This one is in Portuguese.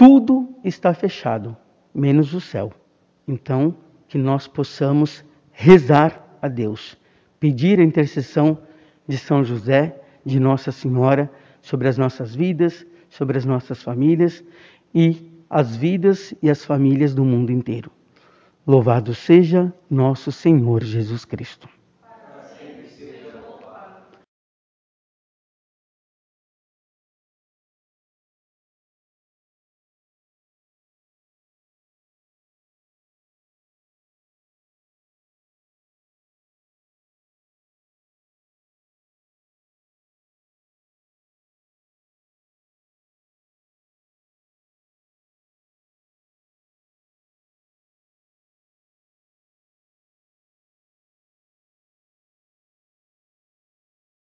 tudo está fechado, menos o céu. Então, que nós possamos rezar a Deus, pedir a intercessão de São José, de Nossa Senhora, sobre as nossas vidas, sobre as nossas famílias e as vidas e as famílias do mundo inteiro. Louvado seja nosso Senhor Jesus Cristo.